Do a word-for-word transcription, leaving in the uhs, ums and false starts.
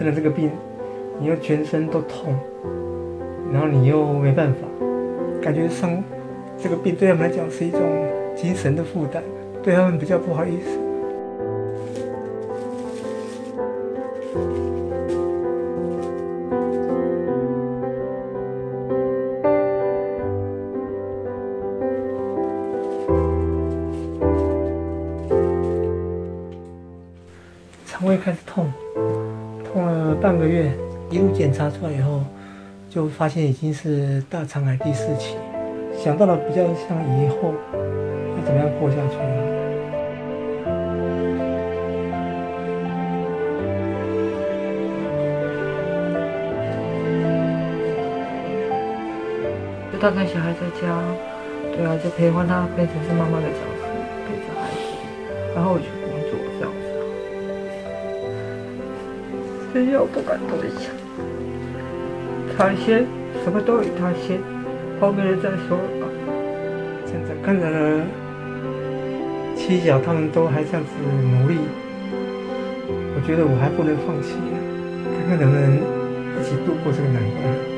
生了这个病，你又全身都痛，然后你又没办法，感觉上这个病对他们来讲是一种精神的负担，对他们比较不好意思。肠胃开始痛，痛了半个月，一路检查出来以后，就发现已经是大肠癌第四期。想到了比较像以后要怎么样过下去呢？就带个小孩在家，对啊，就陪伴他，变成是妈妈的角色，陪着孩子，然后我去工作这样子。所以我不敢多想，他先，什么都有他先。后面再说吧。现在看着妻小他们都还这样子努力，我觉得我还不能放弃，看看能不能一起度过这个难关。